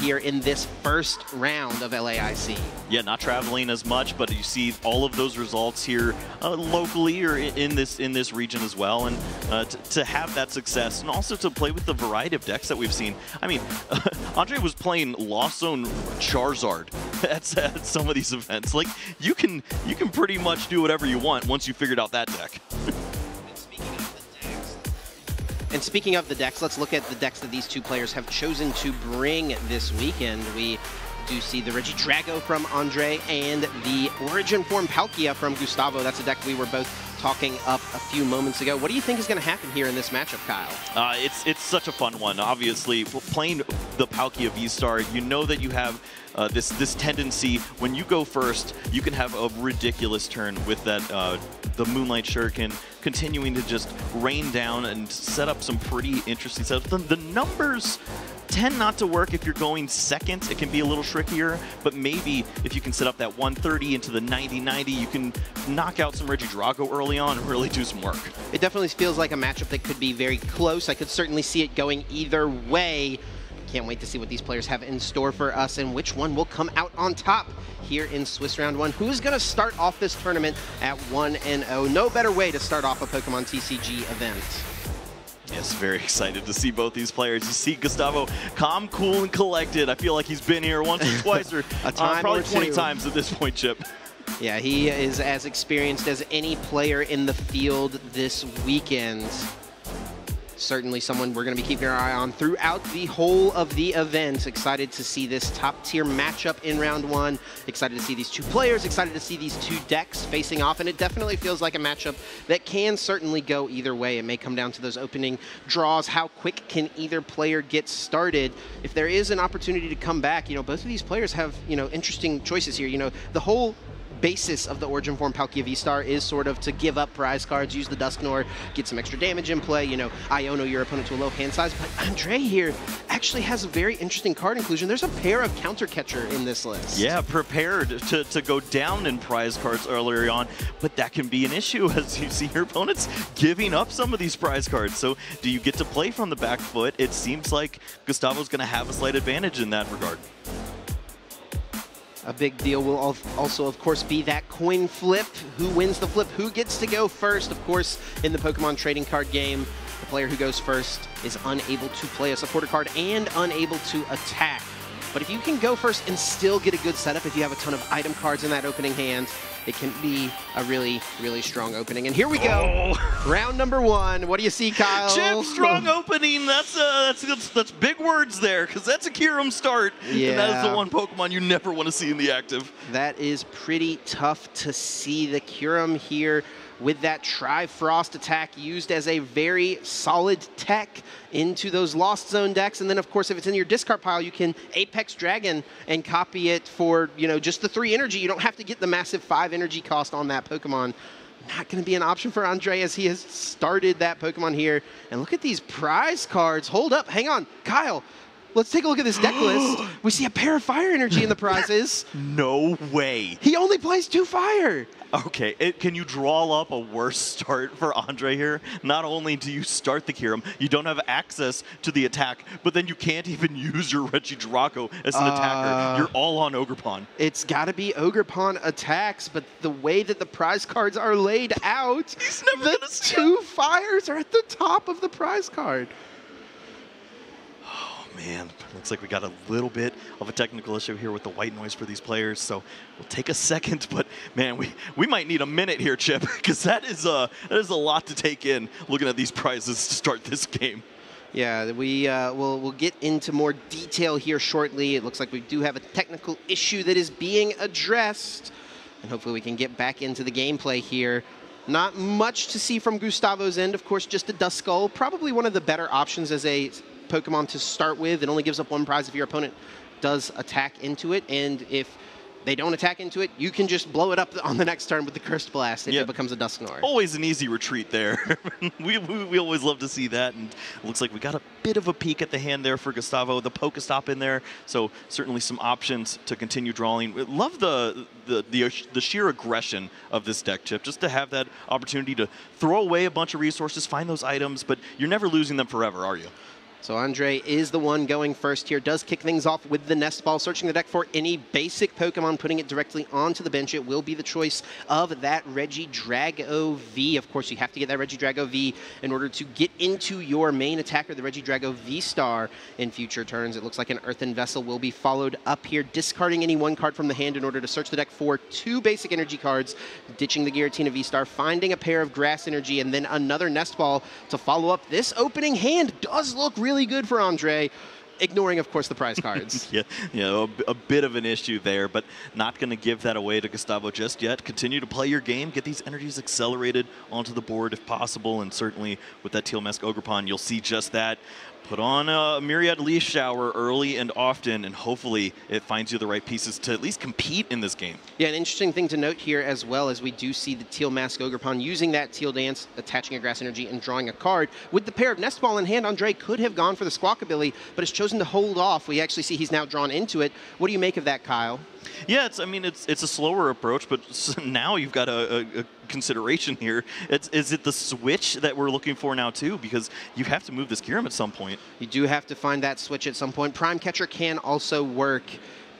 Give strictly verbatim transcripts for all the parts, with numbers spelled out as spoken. here in this first round of L A I C. Yeah, not traveling as much, but you see all of those results here uh, locally or in this in this region as well. And uh, to have that success and also to play with the variety of decks that we've seen. I mean, uh, Andrei was playing Lost Zone Charizard at, at some of these events. Like, you can, you can pretty much do whatever you want once you figured out that deck. And speaking of the decks, let's look at the decks that these two players have chosen to bring this weekend. We do see the Regidrago from Andrei and the Origin Form Palkia from Gustavo. That's a deck we were both talking up a few moments ago. What do you think is going to happen here in this matchup, Kyle? Uh, it's it's such a fun one. Obviously, playing the Palkia V-Star, you know that you have Uh, this this tendency, when you go first, you can have a ridiculous turn with that uh, the Moonlight Shuriken continuing to just rain down and set up some pretty interesting setups. The, the numbers tend not to work if you're going second. It can be a little trickier, but maybe if you can set up that one thirty into the ninety ninety, you can knock out some Regidrago early on and really do some work. It definitely feels like a matchup that could be very close. I could certainly see it going either way. Can't wait to see what these players have in store for us and which one will come out on top here in Swiss Round one. Who's going to start off this tournament at one and oh? No better way to start off a Pokemon T C G event. Yes, very excited to see both these players. You see Gustavo calm, cool, and collected. I feel like he's been here once or twice or a time uh, probably or two. twenty times at this point, Chip. Yeah, he is as experienced as any player in the field this weekend. Certainly someone we're going to be keeping our eye on throughout the whole of the event. Excited to see this top-tier matchup in round one. Excited to see these two players. Excited to see these two decks facing off. And it definitely feels like a matchup that can certainly go either way. It may come down to those opening draws. How quick can either player get started? If there is an opportunity to come back, you know, both of these players have, you know, interesting choices here. You know, the whole basis of the Origin Form Palkia V-Star is sort of to give up prize cards, use the Dusknoir, get some extra damage in play, you know, Iono your opponent to a low hand size. But Andrei here actually has a very interesting card inclusion. There's a pair of Counter Catcher in this list. Yeah, prepared to, to go down in prize cards earlier on, but that can be an issue as you see your opponents giving up some of these prize cards. So do you get to play from the back foot? It seems like Gustavo's going to have a slight advantage in that regard. A big deal will also, of course, be that coin flip. Who wins the flip? Who gets to go first? Of course, in the Pokemon trading card game, the player who goes first is unable to play a supporter card and unable to attack. But if you can go first and still get a good setup, if you have a ton of item cards in that opening hand, it can be a really, really strong opening. And here we go. Oh. Round number one. What do you see, Kyle? Chip, strong opening. That's, uh, that's, that's that's big words there, because that's a Kyurem start. Yeah. And that is the one Pokemon you never want to see in the active. That is pretty tough to see. The Kyurem here with that Trifrost attack used as a very solid tech into those Lost Zone decks. And then, of course, if it's in your discard pile, you can Apex Dragon and copy it for, you know, just the three energy. You don't have to get the massive five energy cost on that Pokemon. Not going to be an option for Andrei as he has started that Pokemon here. And look at these prize cards. Hold up. Hang on. Kyle, let's take a look at this deck list. We see a pair of fire energy in the prizes. No way. He only plays two fire. Okay, it, can you draw up a worse start for Andrei here? Not only do you start the Kyurem, you don't have access to the attack, but then you can't even use your Regidrago as an uh, attacker. You're all on Ogerpon. It's got to be Ogerpon attacks, but the way that the prize cards are laid out, He's never the gonna see two it. fires are at the top of the prize card. Man, looks like we got a little bit of a technical issue here with the white noise for these players, so we'll take a second. But man, we we might need a minute here, Chip, because that is a that is a lot to take in. Looking at these prizes to start this game. Yeah, we uh, will we'll get into more detail here shortly. It looks like we do have a technical issue that is being addressed, and hopefully we can get back into the gameplay here. Not much to see from Gustavo's end, of course, just a Duskull, probably one of the better options as a Pokemon to start with. It only gives up one prize if your opponent does attack into it, and if they don't attack into it, you can just blow it up on the next turn with the Cursed Blast if yeah. it becomes a Dusknoir. Always an easy retreat there. we, we, we always love to see that, and it looks like we got a bit of a peek at the hand there for Gustavo, the Pokestop in there, so certainly some options to continue drawing. Love the the, the, the sheer aggression of this deck, Chip, just to have that opportunity to throw away a bunch of resources, find those items, but you're never losing them forever, are you? So Andrei is the one going first here, does kick things off with the Nest Ball, searching the deck for any basic Pokemon, putting it directly onto the bench. It will be the choice of that Regidrago V. Of course, you have to get that Regidrago V in order to get into your main attacker, the Regidrago V-Star, in future turns. It looks like an Earthen Vessel will be followed up here, discarding any one card from the hand in order to search the deck for two basic energy cards, ditching the Giratina V-Star, finding a pair of Grass Energy, and then another Nest Ball to follow up. This opening hand does look really really good for Andrei, ignoring, of course, the prize cards. yeah, you know, a, a bit of an issue there, but not going to give that away to Gustavo just yet. Continue to play your game, get these energies accelerated onto the board if possible, and certainly with that Teal Mask Ogerpon, you'll see just that. Put on a myriad leaf shower early and often, and hopefully it finds you the right pieces to at least compete in this game. Yeah, an interesting thing to note here as well as we do see the Teal Mask Ogerpon using that Teal Dance, attaching a Grass Energy and drawing a card. With the pair of Nest Ball in hand, Andrei could have gone for the Squawkabilly, but has chosen to hold off. We actually see he's now drawn into it. What do you make of that, Kyle? Yeah, it's, I mean, it's it's a slower approach, but now you've got a, a, a consideration here. It's, is it the switch that we're looking for now, too? Because you have to move this Kyurem at some point. You do have to find that switch at some point. Prime Catcher can also work,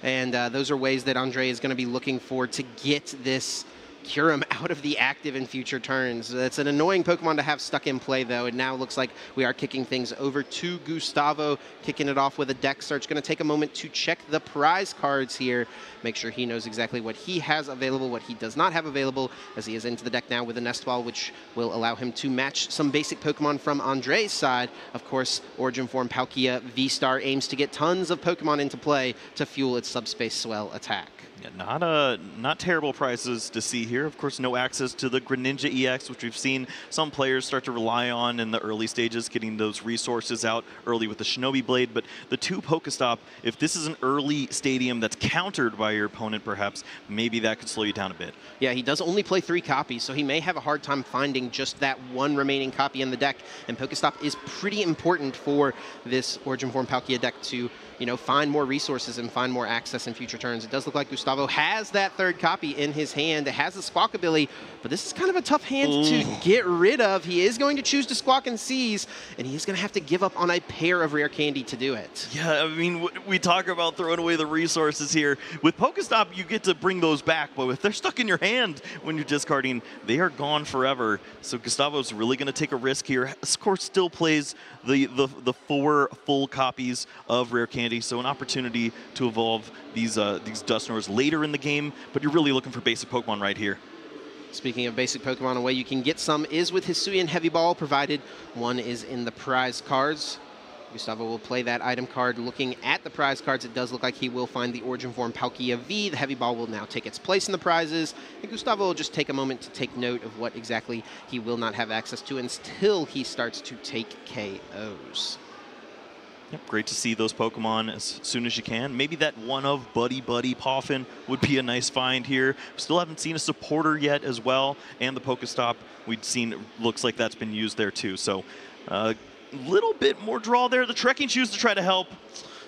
and uh, those are ways that Andrei is going to be looking for to get this Kyurem out of the active in future turns. That's an annoying Pokemon to have stuck in play, though. It now looks like we are kicking things over to Gustavo, kicking it off with a deck search. Going to take a moment to check the prize cards here, make sure he knows exactly what he has available, what he does not have available, as he is into the deck now with a Nest Ball, which will allow him to match some basic Pokemon from Andrei's side. Of course, Origin Form Palkia V-Star aims to get tons of Pokemon into play to fuel its Subspace Swell attack. Yeah, not a, not terrible prizes to see here. Of course, no access to the Greninja E X, which we've seen some players start to rely on in the early stages, getting those resources out early with the Shinobi Blade. But the two Pokestop, if this is an early stadium that's countered by your opponent, perhaps, maybe that could slow you down a bit. Yeah, he does only play three copies, so he may have a hard time finding just that one remaining copy in the deck. And Pokestop is pretty important for this Origin Form Palkia deck to, you know, find more resources and find more access in future turns. It does look like Gustavo has that third copy in his hand. It has the Squawkabilly, but this is kind of a tough hand Ooh. to get rid of. He is going to choose to squawk and seize, and he is going to have to give up on a pair of Rare Candy to do it. Yeah, I mean, w we talk about throwing away the resources here. With Pokestop, you get to bring those back, but if they're stuck in your hand when you're discarding, they are gone forever. So Gustavo's really going to take a risk here. Of course, still plays the, the, the four full copies of Rare Candy. So an opportunity to evolve these uh, these Dusknoirs later in the game, but you're really looking for basic Pokemon right here. Speaking of basic Pokemon, a way you can get some is with Hisui and Heavy Ball, provided one is in the prize cards. Gustavo will play that item card. Looking at the prize cards, it does look like he will find the Origin Form Palkia V. The Heavy Ball will now take its place in the prizes. And Gustavo will just take a moment to take note of what exactly he will not have access to until he starts to take K Os. Yep, great to see those Pokemon as soon as you can. Maybe that one of Buddy Buddy Poffin would be a nice find here. Still haven't seen a supporter yet as well. And the Pokestop we've seen looks like that's been used there too. So a uh, little bit more draw there. The Trekking Shoes to try to help.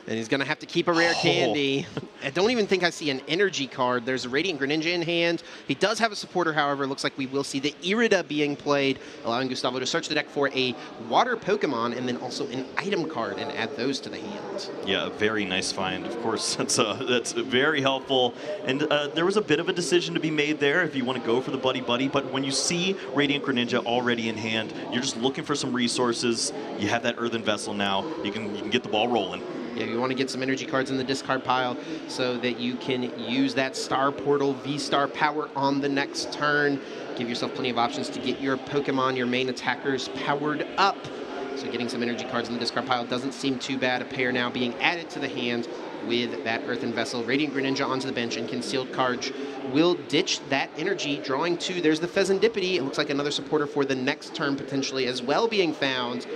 And he's going to have to keep a Rare Candy. Oh. I don't even think I see an energy card. There's a Radiant Greninja in hand. He does have a supporter, however. It looks like we will see the Irida being played, allowing Gustavo to search the deck for a water Pokemon and then also an item card and add those to the hand. Yeah, very nice find. Of course, that's, uh, that's very helpful. And uh, there was a bit of a decision to be made there if you want to go for the Buddy Buddy. But when you see Radiant Greninja already in hand, you're just looking for some resources. You have that Earthen Vessel now. You can, you can get the ball rolling. Yeah, you want to get some energy cards in the discard pile so that you can use that Star Portal V-Star power on the next turn. Give yourself plenty of options to get your Pokemon, your main attackers, powered up. So getting some energy cards in the discard pile doesn't seem too bad. A pair now being added to the hand with that Earthen Vessel. Radiant Greninja onto the bench, and Concealed Cards will ditch that energy, drawing two. There's the Fezandipiti. It looks like another supporter for the next turn potentially as well being found.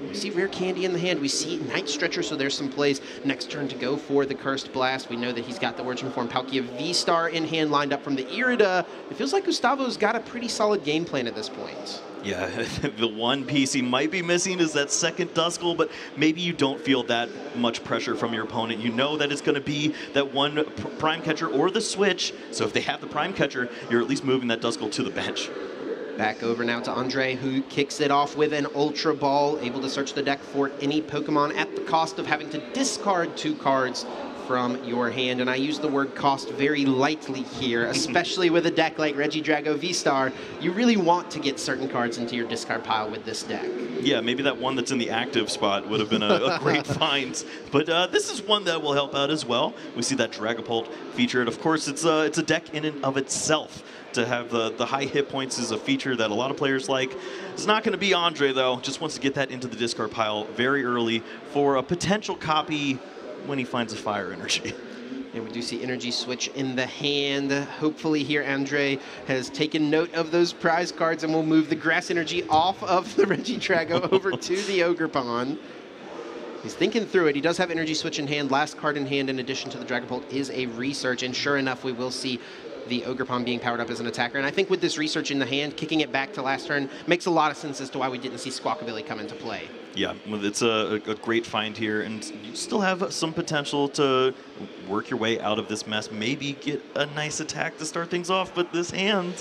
We see Rare Candy in the hand. We see Night Stretcher, so there's some plays next turn to go for the Cursed Blast. We know that he's got the Origin Form Palkia V-Star in hand, lined up from the Irida. It feels like Gustavo's got a pretty solid game plan at this point. Yeah, the one piece he might be missing is that second Duskull, but maybe you don't feel that much pressure from your opponent. You know that it's going to be that one Prime Catcher or the Switch, so if they have the Prime Catcher, you're at least moving that Duskull to the bench. Back over now to Andrei, who kicks it off with an Ultra Ball, able to search the deck for any Pokemon at the cost of having to discard two cards from your hand. And I use the word cost very lightly here, especially with a deck like Regidrago V-Star. You really want to get certain cards into your discard pile with this deck. Yeah, maybe that one that's in the active spot would have been a, a great find. But uh, this is one that will help out as well. We see that Dragapult featured. Of course, it's a, it's a deck in and of itself. To have the, the high hit points is a feature that a lot of players like. It's not going to be Andrei, though. Just wants to get that into the discard pile very early for a potential copy when he finds a fire energy. And we do see energy switch in the hand. Hopefully here Andrei has taken note of those prize cards and will move the grass energy off of the Regidrago over to the Ogerpon. He's thinking through it. He does have energy switch in hand. Last card in hand in addition to the Dragapult is a research. And sure enough, we will see the Ogerpon being powered up as an attacker. And I think with this research in the hand, kicking it back to last turn makes a lot of sense as to why we didn't see Squawkabilly come into play. Yeah, it's a, a great find here, and you still have some potential to work your way out of this mess, maybe get a nice attack to start things off, but this hand...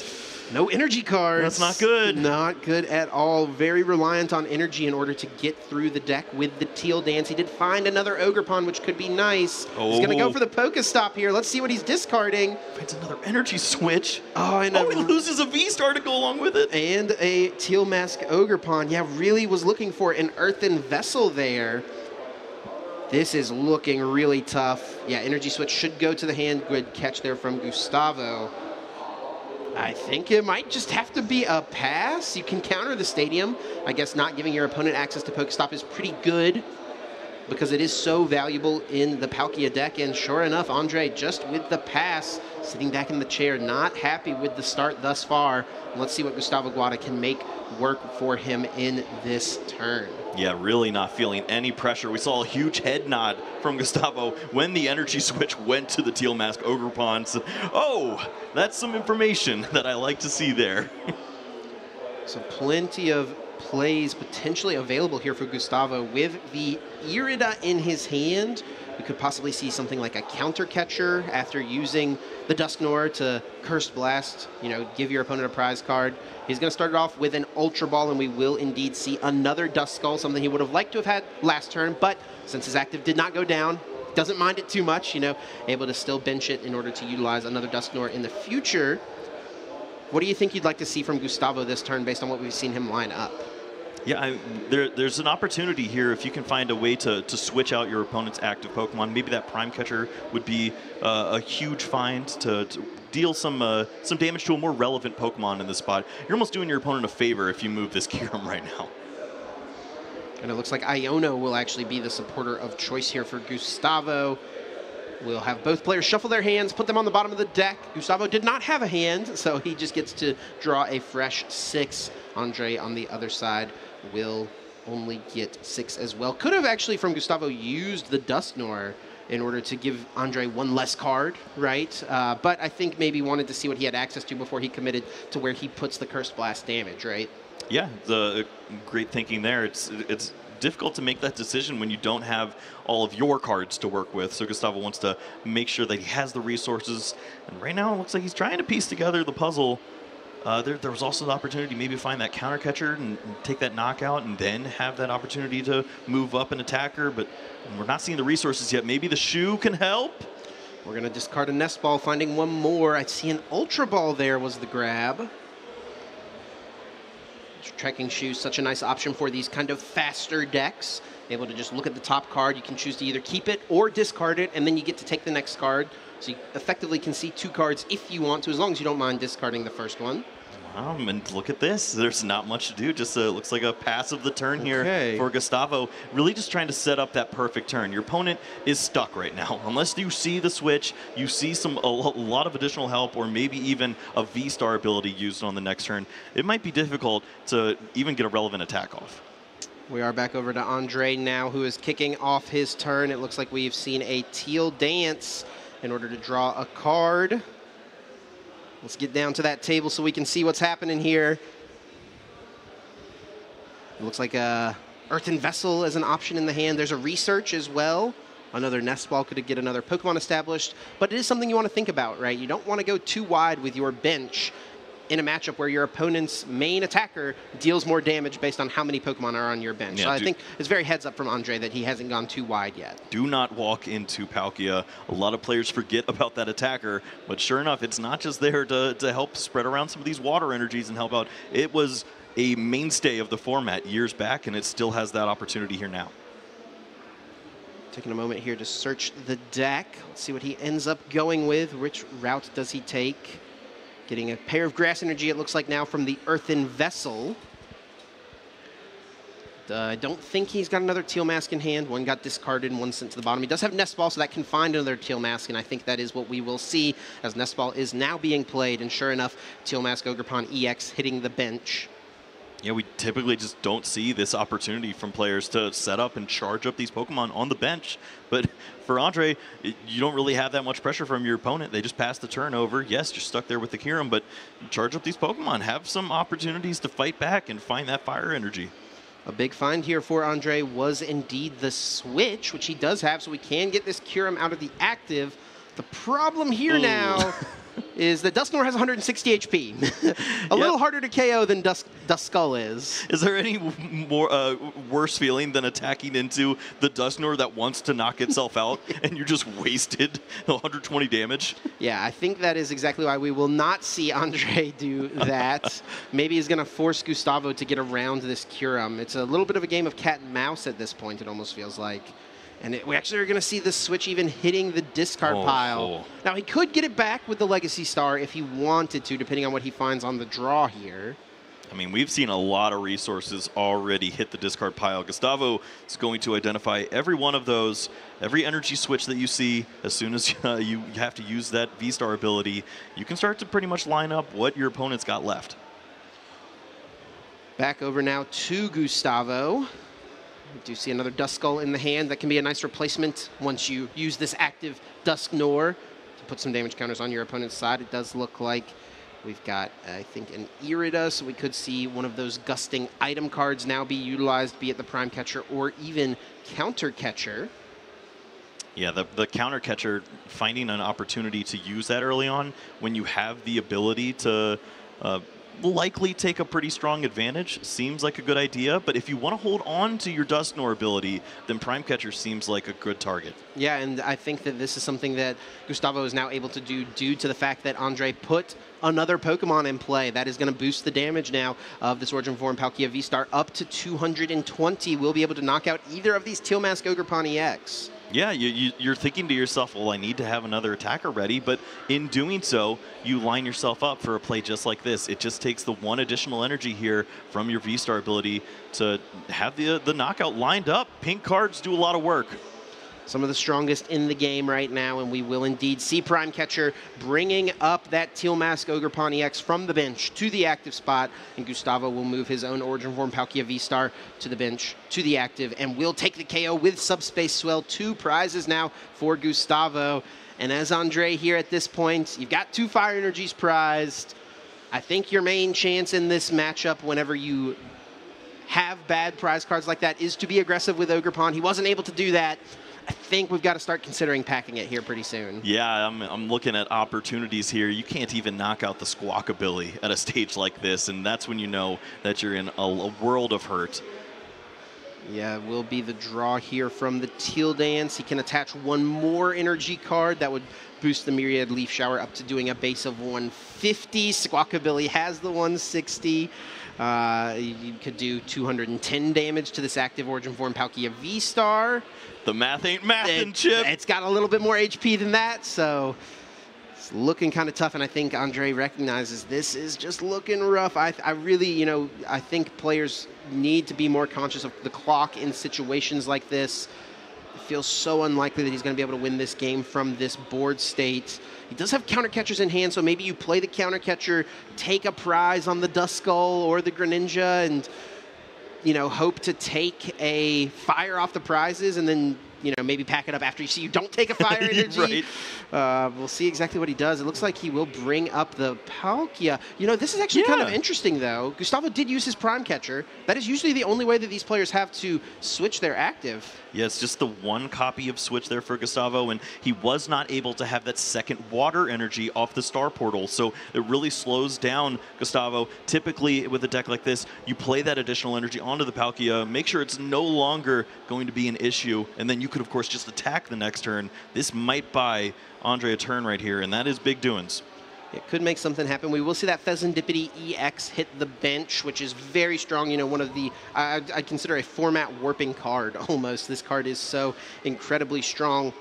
No energy cards. That's not good. Not good at all. Very reliant on energy in order to get through the deck with the Teal Dance. He did find another Ogerpon, which could be nice. Oh. He's going to go for the Pokestop here. Let's see what he's discarding. Finds another energy switch. Oh, and oh, he loses a V-Star to go along with it. And a Teal Mask Ogerpon. Yeah, really was looking for an Earthen Vessel there. This is looking really tough. Yeah, energy switch should go to the hand. Good catch there from Gustavo. I think it might just have to be a pass. You can counter the stadium. I guess not giving your opponent access to Pokestop is pretty good because it is so valuable in the Palkia deck. And sure enough, Andrei just with the pass, sitting back in the chair, not happy with the start thus far. Let's see what Gustavo Wada can make work for him in this turn. Yeah, really not feeling any pressure. We saw a huge head nod from Gustavo when the energy switch went to the Teal Mask Ogerpon. So, oh, that's some information that I like to see there. So plenty of plays potentially available here for Gustavo with the Irida in his hand. We could possibly see something like a Counter Catcher after using the Dusknoir to Cursed Blast, you know, give your opponent a prize card. He's going to start it off with an Ultra Ball, and we will indeed see another Duskull, something he would have liked to have had last turn, but since his active did not go down, doesn't mind it too much, you know, able to still bench it in order to utilize another Dusknoir in the future. What do you think you'd like to see from Gustavo this turn based on what we've seen him line up? Yeah, I, there, there's an opportunity here if you can find a way to, to switch out your opponent's active Pokemon. Maybe that Prime Catcher would be uh, a huge find to, to deal some uh, some damage to a more relevant Pokemon in this spot. You're almost doing your opponent a favor if you move this Kyurem right now. And it looks like Iono will actually be the supporter of choice here for Gustavo. We'll have both players shuffle their hands, put them on the bottom of the deck. Gustavo did not have a hand, so he just gets to draw a fresh six. Andrei on the other side will only get six as well. Could have actually, from Gustavo, used the Dusknoir in order to give Andrei one less card, right? Uh, but I think maybe wanted to see what he had access to before he committed to where he puts the Cursed Blast damage, right? Yeah, the great thinking there. It's it's difficult to make that decision when you don't have all of your cards to work with. So Gustavo wants to make sure that he has the resources. And right now it looks like he's trying to piece together the puzzle. Uh, there, there was also the opportunity maybe find that Counter Catcher and, and take that knockout and then have that opportunity to move up an attacker, but we're not seeing the resources yet. Maybe the shoe can help? We're going to discard a Nest Ball, finding one more. I see an Ultra Ball there was the grab. Trekking shoes, such a nice option for these kind of faster decks. Able to just look at the top card. You can choose to either keep it or discard it, and then you get to take the next card. So you effectively can see two cards if you want to, as long as you don't mind discarding the first one. Um, and look at this. There's not much to do. Just uh, looks like a pass of the turn here okay. for Gustavo. Really just trying to set up that perfect turn. Your opponent is stuck right now. Unless you see the switch, you see some a lot of additional help or maybe even a V-Star ability used on the next turn, it might be difficult to even get a relevant attack off. We are back over to Andrei now, who is kicking off his turn. It looks like we've seen a Teal Dance in order to draw a card. Let's get down to that table so we can see what's happening here. It looks like a Earthen Vessel as an option in the hand. There's a Research as well. Another Nest Ball could get another Pokemon established. But it is something you want to think about, right? You don't want to go too wide with your bench in a matchup where your opponent's main attacker deals more damage based on how many Pokemon are on your bench. Yeah, so I think it's very heads up from Andrei that he hasn't gone too wide yet. Do not walk into Palkia. A lot of players forget about that attacker, but sure enough, it's not just there to, to help spread around some of these water energies and help out. It was a mainstay of the format years back, and it still has that opportunity here now. Taking a moment here to search the deck. Let's see what he ends up going with. Which route does he take? Getting a pair of Grass Energy, it looks like now, from the Earthen Vessel. I uh, don't think he's got another Teal Mask in hand. One got discarded and one sent to the bottom. He does have Nest Ball, so that can find another Teal Mask, and I think that is what we will see, as Nest Ball is now being played, and sure enough, Teal Mask Ogerpon E X hitting the bench. Yeah, we typically just don't see this opportunity from players to set up and charge up these Pokemon on the bench. But for Andrei, you don't really have that much pressure from your opponent. They just pass the turnover. Yes, you're stuck there with the Kyurem, but charge up these Pokemon. Have some opportunities to fight back and find that fire energy. A big find here for Andrei was indeed the Switch, which he does have, so we can get this Kyurem out of the active. The problem here Ooh. now... is that Dusknoir has one hundred sixty H P. a yep. little harder to K O than Dusk Duskull is. Is there any more uh, worse feeling than attacking into the Dusknoir that wants to knock itself out and you're just wasted one hundred twenty damage? Yeah, I think that is exactly why we will not see Andrei do that. Maybe he's going to force Gustavo to get around this Kyurem. It's a little bit of a game of cat and mouse at this point, it almost feels like. And it, we actually are going to see the Switch even hitting the discard oh, pile. Oh. Now, he could get it back with the Legacy Star if he wanted to, depending on what he finds on the draw here. I mean, we've seen a lot of resources already hit the discard pile. Gustavo is going to identify every one of those, every energy switch that you see. As soon as uh, you have to use that V-Star ability, you can start to pretty much line up what your opponent's got left. Back over now to Gustavo. We do see another Duskull in the hand. That can be a nice replacement once you use this active Dusknoir to put some damage counters on your opponent's side. It does look like we've got, I think, an Irida, so we could see one of those gusting item cards now be utilized, be it the Prime Catcher or even Counter Catcher. Yeah, the, the Counter Catcher, finding an opportunity to use that early on when you have the ability to... Uh, likely take a pretty strong advantage. Seems like a good idea, but if you want to hold on to your Dusknoir ability, then Prime Catcher seems like a good target. Yeah, and I think that this is something that Gustavo is now able to do due to the fact that Andrei put another Pokemon in play. That is going to boost the damage now of this Origin Form Palkia V-Star up to two hundred twenty. We'll be able to knock out either of these Teal Mask Ogerpon E X. Yeah, you, you, you're thinking to yourself, well, I need to have another attacker ready, but in doing so, you line yourself up for a play just like this. It just takes the one additional energy here from your V-Star ability to have the, the knockout lined up. Pink cards do a lot of work. Some of the strongest in the game right now, and we will indeed see Prime Catcher bringing up that Teal Mask Ogerpon E X from the bench to the active spot, and Gustavo will move his own Origin Form Palkia V-Star to the bench, to the active, and will take the K O with Subspace Swell. Two prizes now for Gustavo, and as Andrei here at this point, you've got two Fire Energies prized. I think your main chance in this matchup, whenever you have bad prize cards like that, is to be aggressive with Ogerpon. He wasn't able to do that. I think we've got to start considering packing it here pretty soon. Yeah, I'm, I'm looking at opportunities here. You can't even knock out the Squawkabilly at a stage like this, and that's when you know that you're in a, a world of hurt. Yeah, it will be the draw here from the Teal Dance. He can attach one more energy card. That would boost the Myriad Leaf Shower up to doing a base of one fifty. Squawkabilly has the one sixty. Uh, you could do two hundred ten damage to this active Origin Form Palkia V-Star. The math ain't mathin', Chip. It's got a little bit more H P than that, so it's looking kind of tough, and I think Andrei recognizes this is just looking rough. I, I really, you know, I think players need to be more conscious of the clock in situations like this. It feels so unlikely that he's going to be able to win this game from this board state. He does have Counter Catchers in hand, so maybe you play the Counter Catcher, take a prize on the Duskull or the Greninja, and... you know, hope to take a fire off the prizes and then you know, maybe pack it up after you see you don't take a fire energy. Right. Uh, we'll see exactly what he does. It looks like he will bring up the Palkia. You know, this is actually yeah. kind of interesting, though. Gustavo did use his Prime Catcher. That is usually the only way that these players have to switch their active. Yeah, it's just the one copy of Switch there for Gustavo, and he was not able to have that second water energy off the Star Portal, so it really slows down Gustavo. Typically, with a deck like this, you play that additional energy onto the Palkia, make sure it's no longer going to be an issue, and then you could, of course, just attack the next turn. This might buy Andrei a turn right here, and that is big doings. It could make something happen. We will see that Fezandipiti E X hit the bench, which is very strong. You know, one of the, I, I consider a format warping card almost. This card is so incredibly strong.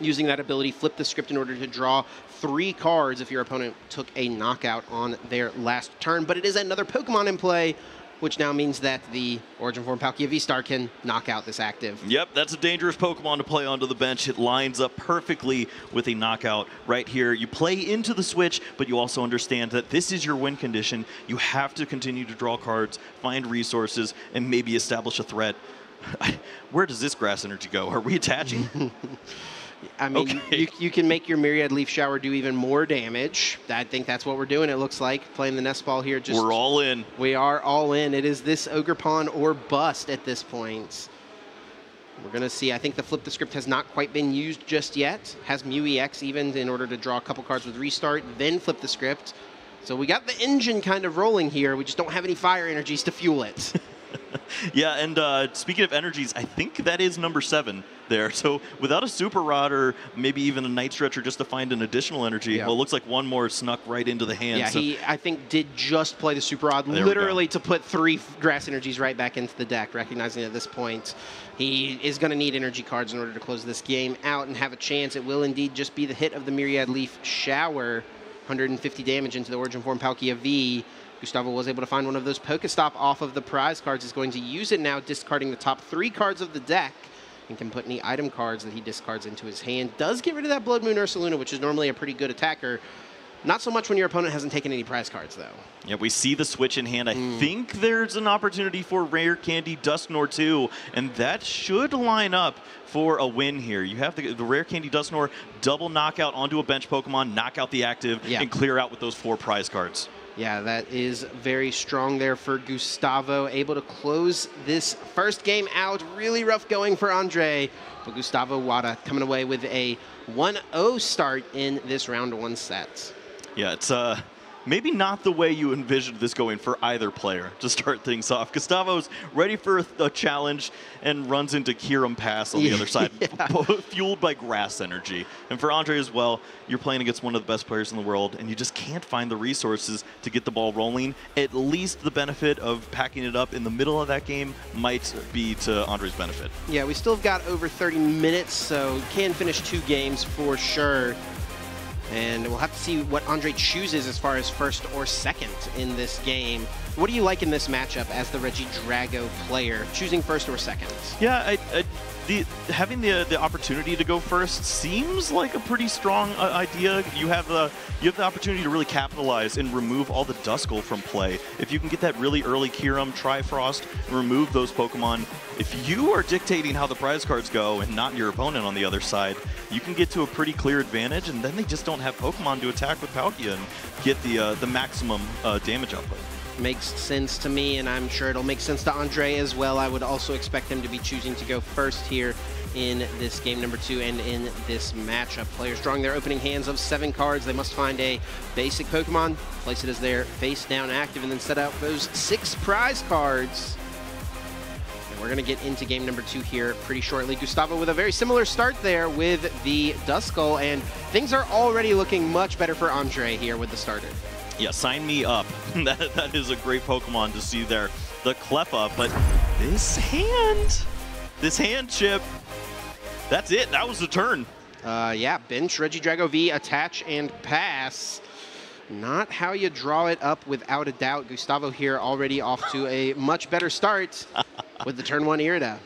Using that ability, flip the script in order to draw three cards if your opponent took a knockout on their last turn. But it is another Pokemon in play, which now means that the Origin Form Palkia V-Star can knock out this active. Yep, that's a dangerous Pokemon to play onto the bench. It lines up perfectly with a knockout right here. You play into the switch, but you also understand that this is your win condition. You have to continue to draw cards, find resources, and maybe establish a threat. Where does this grass energy go? Are we attaching? I mean, okay. you, you can make your Myriad Leaf Shower do even more damage. I think that's what we're doing, it looks like. Playing the Nest Ball here. Just, we're all in. We are all in. It is this Ogerpon or bust at this point. We're going to see. I think the Flip the Script has not quite been used just yet. Has Mew E X even in order to draw a couple cards with Restart, then Flip the Script. So we got the engine kind of rolling here. We just don't have any fire energies to fuel it. Yeah, and uh, speaking of energies, I think that is number seven there. So without a Super Rod or maybe even a Night Stretcher just to find an additional energy, yeah. well, it looks like one more snuck right into the hand. Yeah, so he, I think, did just play the Super Rod there literally to put three grass energies right back into the deck, recognizing at this point he is going to need energy cards in order to close this game out and have a chance. It will indeed just be the hit of the Myriad Leaf Shower, one hundred fifty damage into the Origin Form Palkia V. Gustavo was able to find one of those Pokestop off of the prize cards. Is going to use it now, discarding the top three cards of the deck, and can put any item cards that he discards into his hand. Does get rid of that Blood Moon Ursaluna, which is normally a pretty good attacker. Not so much when your opponent hasn't taken any prize cards, though. Yeah, we see the switch in hand. I mm. think there's an opportunity for Rare Candy Dusknoir too, and that should line up for a win here. You have the, the Rare Candy Dusknoir double knockout onto a bench Pokemon, knock out the active, yeah. and clear out with those four prize cards. Yeah, that is very strong there for Gustavo, able to close this first game out. Really rough going for Andrei, but Gustavo Wada coming away with a one oh start in this round one set. Yeah, it's uh, maybe not the way you envisioned this going for either player to start things off. Gustavo's ready for a, a challenge and runs into Kyurem Pass on the other side, fueled by grass energy. And for Andrei as well, you're playing against one of the best players in the world, and you just can't find the resources to get the ball rolling. At least the benefit of packing it up in the middle of that game might be to Andrei's benefit. Yeah, we still have got over thirty minutes, so can finish two games for sure. And we'll have to see what Andrei chooses as far as first or second in this game. What do you like in this matchup as the Regidrago player, choosing first or second? Yeah, I, I, the, having the the opportunity to go first seems like a pretty strong uh, idea. You have the you have the opportunity to really capitalize and remove all the Duskull from play. If you can get that really early Kyurem, Trifrost, and remove those Pokemon. If you are dictating how the prize cards go and not your opponent on the other side, you can get to a pretty clear advantage, and then they just don't have Pokemon to attack with Palkia and get the, uh, the maximum uh, damage output. Makes sense to me, and I'm sure it'll make sense to Andrei as well. I would also expect him to be choosing to go first here in this game number two and in this matchup. Players drawing their opening hands of seven cards. They must find a basic Pokemon, place it as their face down active, and then set out those six prize cards. We're going to get into game number two here pretty shortly. Gustavo with a very similar start there with the Duskull, and things are already looking much better for Andrei here with the starter. Yeah, sign me up. that, that is a great Pokemon to see there, the Cleffa, but this hand, this hand, Chip, that's it. That was the turn. Uh, yeah, bench, Regidrago V, attach and pass. Not how you draw it up without a doubt. Gustavo here already off to a much better start with the turn one Irida.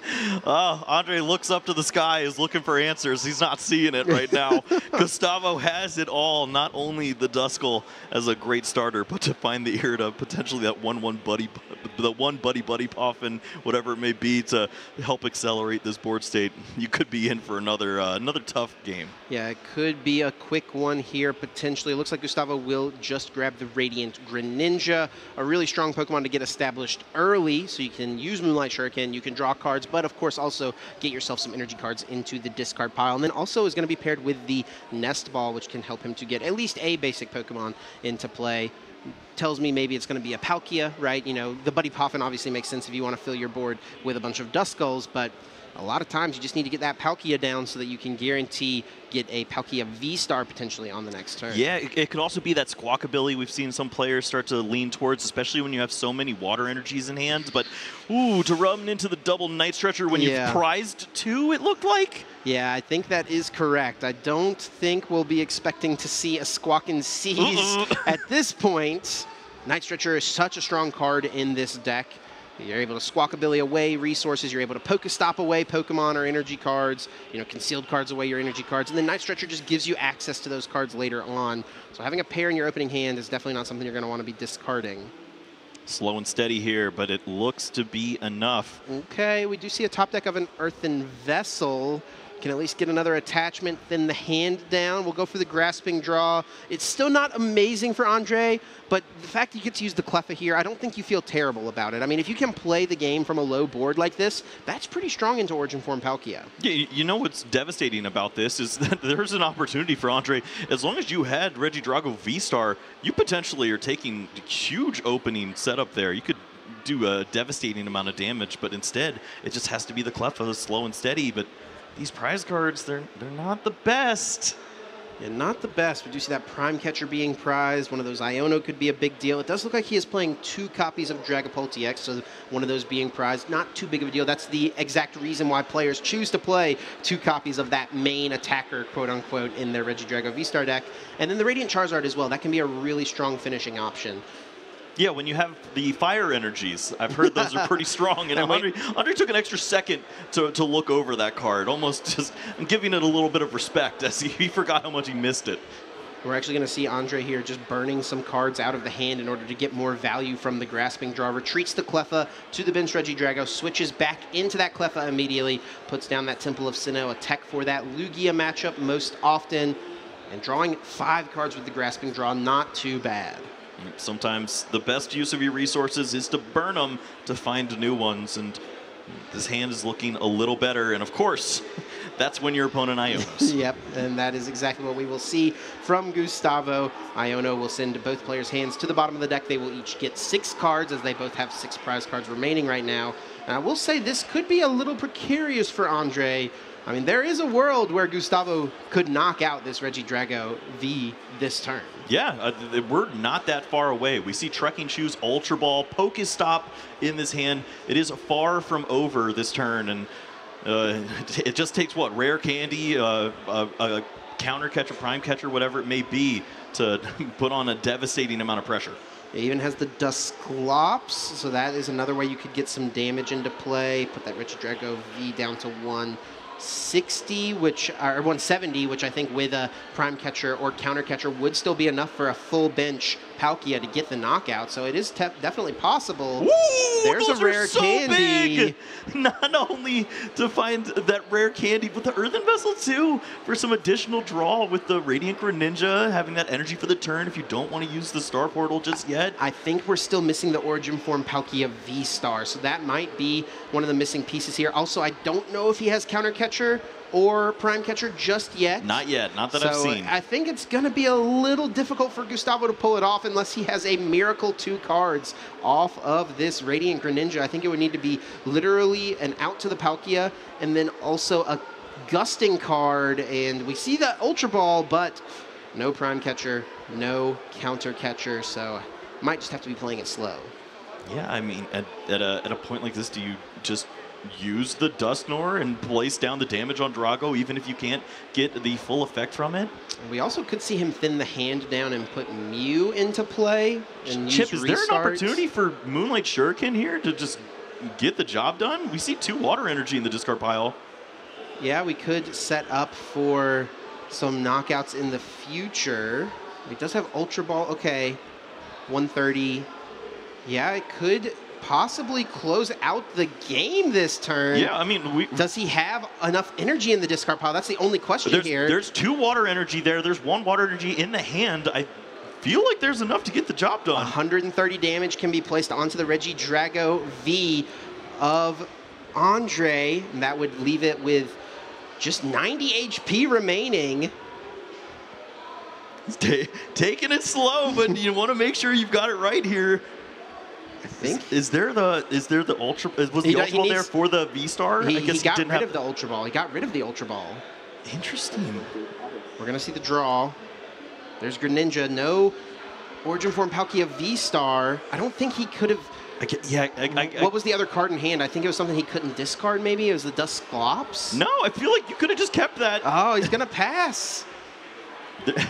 Oh, Andrei looks up to the sky, is looking for answers. He's not seeing it right now. Gustavo has it all, not only the Duskull as a great starter, but to find the Irida, potentially that one one buddy the, the one buddy buddy puff and whatever it may be to help accelerate this board state, you could be in for another uh, another tough game. Yeah, it could be a quick one here potentially. It looks like Gustavo will just grab the Radiant Greninja, a really strong Pokemon to get established early, so you can use Moonlight Shuriken, you can draw cards, but of course also get yourself some energy cards into the discard pile. And then also is going to be paired with the Nest Ball, which can help him to get at least a basic Pokemon into play. Tells me maybe it's going to be a Palkia, right? You know, the Buddy Poffin obviously makes sense if you want to fill your board with a bunch of Duskulls, but a lot of times you just need to get that Palkia down so that you can guarantee get a Palkia V-Star potentially on the next turn. Yeah, it, it could also be that Squawkabilly we've seen some players start to lean towards, especially when you have so many water energies in hand. But, ooh, to run into the double Night Stretcher when yeah. you've prized two, it looked like. Yeah, I think that is correct. I don't think we'll be expecting to see a Squawk and Seize uh-uh. at this point. Night Stretcher is such a strong card in this deck. You're able to Squawkabilly away resources. You're able to Pokestop away Pokemon or energy cards, you know, concealed cards away your energy cards. And then Night Stretcher just gives you access to those cards later on. So having a pair in your opening hand is definitely not something you're going to want to be discarding. Slow and steady here, but it looks to be enough. Okay, we do see a top deck of an Earthen Vessel. Can at least get another attachment, then the hand down. We'll go for the grasping draw. It's still not amazing for Andrei, but the fact that you get to use the Cleffa here, I don't think you feel terrible about it. I mean, if you can play the game from a low board like this, that's pretty strong into Origin Form Palkia. Yeah, you know what's devastating about this is that there's an opportunity for Andrei. As long as you had Regidrago V-Star, you potentially are taking a huge opening setup there. You could do a devastating amount of damage, but instead, it just has to be the Cleffa, slow and steady, but these prize cards, they're, they're not the best. Yeah, not the best. We do see that Prime Catcher being prized. One of those Iono could be a big deal. It does look like he is playing two copies of Dragapult E X, so one of those being prized. Not too big of a deal. That's the exact reason why players choose to play two copies of that main attacker, quote-unquote, in their Regidrago V-Star deck. And then the Radiant Charizard as well. That can be a really strong finishing option. Yeah, when you have the fire energies, I've heard those are pretty strong. And Andre, Andre took an extra second to, to look over that card, almost just giving it a little bit of respect as he, he forgot how much he missed it. We're actually going to see Andrei here just burning some cards out of the hand in order to get more value from the grasping draw. Retreats the Cleffa to the bench Regidrago, switches back into that Cleffa immediately, puts down that Temple of Sinnoh, a tech for that Lugia matchup most often, and drawing five cards with the grasping draw, not too bad. Sometimes the best use of your resources is to burn them to find new ones, and this hand is looking a little better, and of course, that's when your opponent Ionos. Yep, and that is exactly what we will see from Gustavo. Iono will send both players' hands to the bottom of the deck. They will each get six cards, as they both have six prize cards remaining right now. And I will say this could be a little precarious for Andrei. I mean, there is a world where Gustavo could knock out this Regidrago V this turn. Yeah, uh, we're not that far away. We see Trekking Shoes, Ultra Ball, Pokestop in this hand. It is far from over this turn, and uh, it just takes, what, Rare Candy, uh, a, a Counter Catcher, Prime Catcher, whatever it may be, to put on a devastating amount of pressure. It even has the Dusclops, so that is another way you could get some damage into play. Put that Regidrago V down to one. sixty, which or one seventy, which I think with a Prime Catcher or Counter Catcher would still be enough for a full bench Palkia to get the knockout. So it is definitely possible. Ooh, there's those a rare are so candy. Big. Not only to find that Rare Candy, but the Earthen Vessel too for some additional draw with the Radiant Greninja, having that energy for the turn if you don't want to use the Star Portal just yet. I think we're still missing the Origin Form Palkia V-Star, so that might be one of the missing pieces here. Also, I don't know if he has Counter Catcher or Prime Catcher just yet. Not yet, not that so I've seen. I think it's going to be a little difficult for Gustavo to pull it off unless he has a miracle two cards off of this Radiant Greninja. I think it would need to be literally an out to the Palkia and then also a gusting card. And we see the Ultra Ball, but no Prime Catcher, no Counter Catcher. So might just have to be playing it slow. Yeah, I mean, at, at, a, at a point like this, do you just use the Dusknoir and place down the damage on Drago, even if you can't get the full effect from it? We also could see him thin the hand down and put Mew into play. And Chip, is there an opportunity for Moonlight Shuriken here to just get the job done? We see two water energy in the discard pile. Yeah, we could set up for some knockouts in the future. He does have Ultra Ball. Okay, one thirty. Yeah, it could possibly close out the game this turn. Yeah, I mean, we, does he have enough energy in the discard pile? That's the only question there's, here. There's two water energy there. There's one water energy in the hand. I feel like there's enough to get the job done. one hundred thirty damage can be placed onto the Regidrago V of Andrei, and that would leave it with just ninety H P remaining. T taking it slow, but you want to make sure you've got it right here. I think is, is there the is there the ultra was the ultra ball there for the V Star? He, I guess he got he didn't rid have of the ultra ball. He got rid of the ultra ball. Interesting. We're gonna see the draw. There's Greninja. No Origin Form Palkia V Star. I don't think he could have. I get, yeah. I, I, I, what was the other card in hand? I think it was something he couldn't discard. Maybe it was the Duskull. No, I feel like you could have just kept that. Oh, he's gonna pass.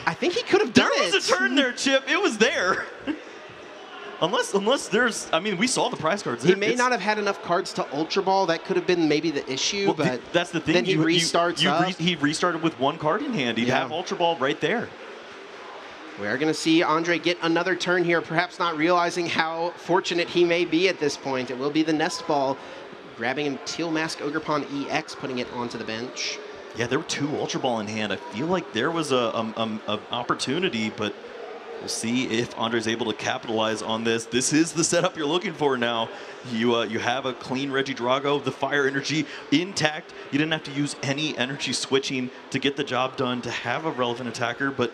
I think he could have done it. There was a turn there, Chip. It was there. unless, unless there's, I mean, we saw the prize cards. He there. may it's, not have had enough cards to Ultra Ball. That could have been maybe the issue. Well, but th that's the thing. Then he you, restarts. You, you re he restarted with one card in hand. He'd yeah. have Ultra Ball right there. We are going to see Andrei get another turn here, perhaps not realizing how fortunate he may be at this point. It will be the Nest Ball, grabbing him Teal Mask Ogerpon E X, putting it onto the bench. Yeah, there were two Ultra Ball in hand. I feel like there was a, um, um, an opportunity, but we'll see if Andrei's able to capitalize on this. This is the setup you're looking for now. You uh, you have a clean Regidrago, the fire energy intact. You didn't have to use any energy switching to get the job done to have a relevant attacker, but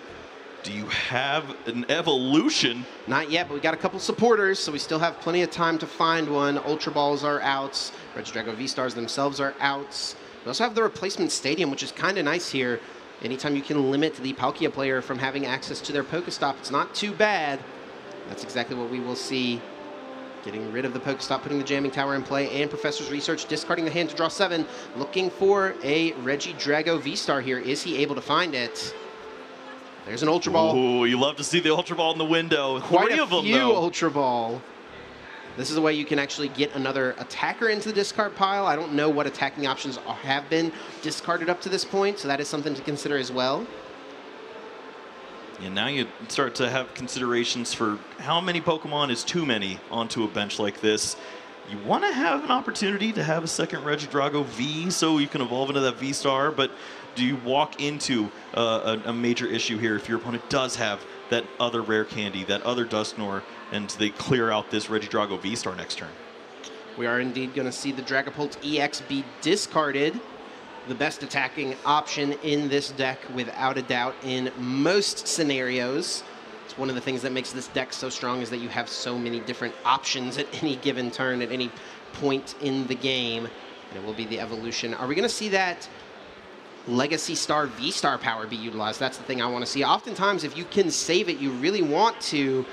do you have an evolution? Not yet, but we got a couple supporters, so we still have plenty of time to find one. Ultra Balls are outs. Regidrago V-Stars themselves are outs. We also have the replacement stadium, which is kind of nice here. Anytime you can limit the Palkia player from having access to their Pokestop, it's not too bad. That's exactly what we will see. Getting rid of the Pokestop, putting the jamming tower in play, and Professor's Research discarding the hand to draw seven. Looking for a Regidrago V-Star here. Is he able to find it? There's an Ultra Ball. Ooh, you love to see the Ultra Ball in the window. Quite Three a of them, few though. Ultra Ball. This is a way you can actually get another attacker into the discard pile. I don't know what attacking options have been discarded up to this point, so that is something to consider as well. And now you start to have considerations for how many Pokemon is too many onto a bench like this. You want to have an opportunity to have a second Regidrago V so you can evolve into that V-Star, but do you walk into uh, a, a major issue here if your opponent does have that other Rare Candy, that other Dusknoir, and they clear out this Regidrago V-Star next turn? We are indeed going to see the Dragapult E X be discarded. The best attacking option in this deck, without a doubt, in most scenarios. It's one of the things that makes this deck so strong is that you have so many different options at any given turn, at any point in the game. And it will be the evolution. Are we going to see that Legacy Star V-Star power be utilized? That's the thing I want to see. Oftentimes, if you can save it, you really want to.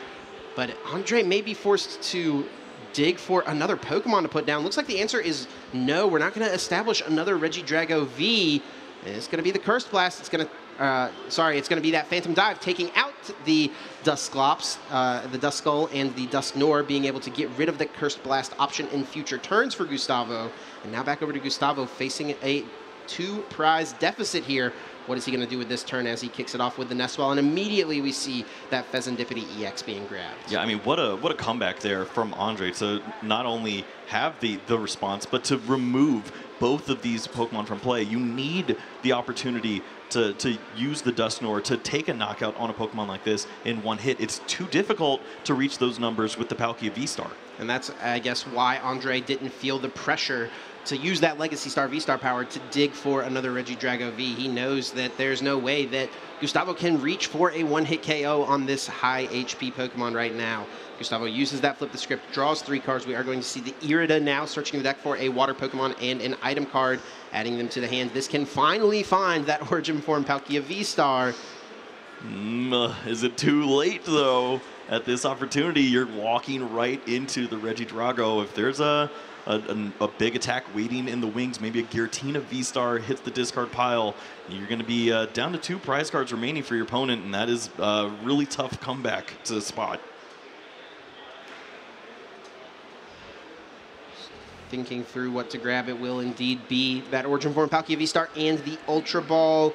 But Andrei may be forced to dig for another Pokemon to put down. Looks like the answer is no. We're not going to establish another Regidrago V. And it's going to be the Cursed Blast. It's going to, uh, sorry, it's going to be that Phantom Dive, taking out the Dusclops, uh, the Duskull, and the Dusknoir, being able to get rid of the Cursed Blast option in future turns for Gustavo. And now back over to Gustavo, facing a two prize deficit here. What is he going to do with this turn as he kicks it off with the Nest Ball? And immediately we see that Fezandipiti E X being grabbed. Yeah, I mean, what a what a comeback there from Andrei to not only have the, the response, but to remove both of these Pokemon from play. You need the opportunity to, to use the Dusknoir to take a knockout on a Pokemon like this in one hit. It's too difficult to reach those numbers with the Palkia V-Star. And that's, I guess, why Andrei didn't feel the pressure to use that Legacy Star V-Star power to dig for another Regidrago V. He knows that there's no way that Gustavo can reach for a one-hit K O on this high H P Pokemon right now. Gustavo uses that Flip the Script, draws three cards. We are going to see the Irida now, searching the deck for a water Pokemon and an item card, adding them to the hand. This can finally find that Origin Form Palkia V-Star. Mm, is it too late, though? At this opportunity, you're walking right into the Regidrago. If there's a A, a, a big attack waiting in the wings, maybe a Giratina V-Star hits the discard pile, you're going to be uh, down to two prize cards remaining for your opponent, and that is a really tough comeback to the spot. Thinking through what to grab, it will indeed be that Origin Form Palkia V-Star and the Ultra Ball.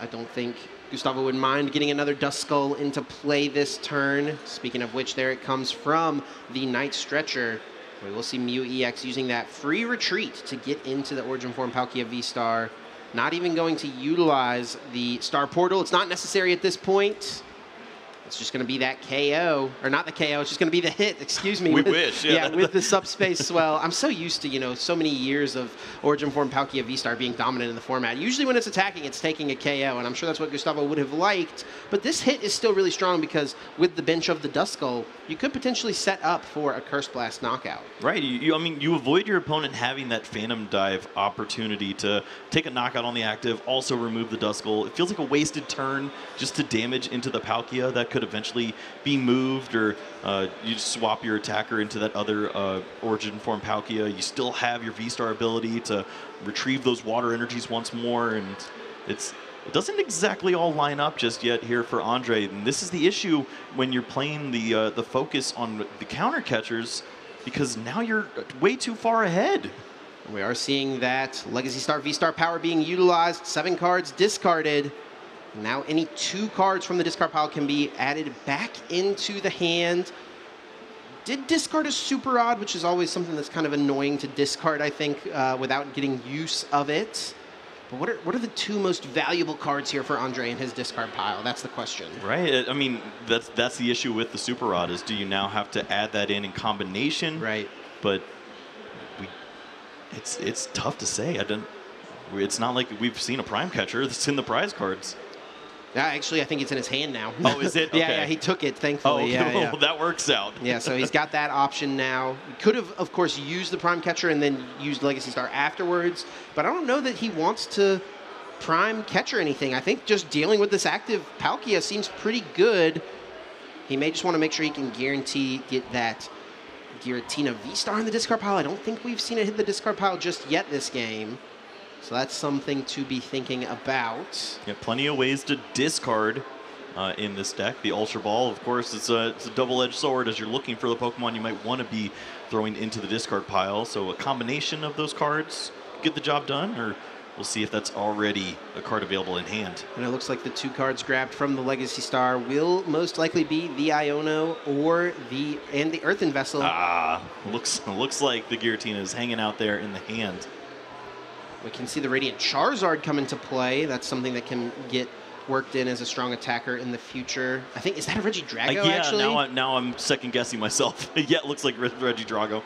I don't think Gustavo would mind getting another Duskull into play this turn. Speaking of which, there it comes from the Night Stretcher. We will see Mew E X using that free retreat to get into the Origin Form Palkia V-Star. Not even going to utilize the Star Portal. It's not necessary at this point. It's just going to be that K O, or not the K O, it's just going to be the hit, excuse me. We with, wish, yeah. Yeah, with the subspace swell. I'm so used to, you know, so many years of Origin Form Palkia V-Star being dominant in the format. Usually when it's attacking, it's taking a K O, and I'm sure that's what Gustavo would have liked. But this hit is still really strong because with the bench of the Duskull, you could potentially set up for a Cursed Blast knockout. Right. You, you, I mean, you avoid your opponent having that Phantom Dive opportunity to take a knockout on the active, also remove the Duskull. It feels like a wasted turn just to damage into the Palkia that could eventually be moved, or uh, you just swap your attacker into that other uh, Origin Form Palkia. You still have your V-Star ability to retrieve those water energies once more, and it's it doesn't exactly all line up just yet here for Andrei. And this is the issue when you're playing the, uh, the focus on the counter catchers, because now you're way too far ahead. We are seeing that Legacy Star V-Star power being utilized, seven cards discarded. Now any two cards from the discard pile can be added back into the hand. Did discard a Super Rod, which is always something that's kind of annoying to discard, I think, uh, without getting use of it. But what are, what are the two most valuable cards here for Andrei in his discard pile? That's the question. Right. I mean, that's, that's the issue with the Super Rod is do you now have to add that in in combination? Right. But we, it's, it's tough to say. I don't, it's not like we've seen a Prime Catcher that's in the prize cards. Actually, I think it's in his hand now. Oh, is it? Okay. Yeah, yeah, he took it, thankfully. Oh, okay. Yeah, yeah. Well, that works out. Yeah, so he's got that option now. He could have, of course, used the Prime Catcher and then used Legacy Star afterwards, but I don't know that he wants to Prime Catcher anything. I think just dealing with this active Palkia seems pretty good. He may just want to make sure he can guarantee get that Giratina V-Star in the discard pile. I don't think we've seen it hit the discard pile just yet this game. So that's something to be thinking about. Yeah, plenty of ways to discard uh, in this deck. The Ultra Ball, of course, it's a, it's a double-edged sword. As you're looking for the Pokemon you might want to be throwing into the discard pile. So a combination of those cards get the job done, or we'll see if that's already a card available in hand. And it looks like the two cards grabbed from the Legacy Star will most likely be the Iono or the and the Earthen Vessel. Ah, looks looks like the Giratina is hanging out there in the hand. We can see the Radiant Charizard come into play. That's something that can get worked in as a strong attacker in the future. I think, is that a Regidrago, uh, yeah, actually? Yeah, now, now I'm second-guessing myself. Yeah, it looks like Regidrago.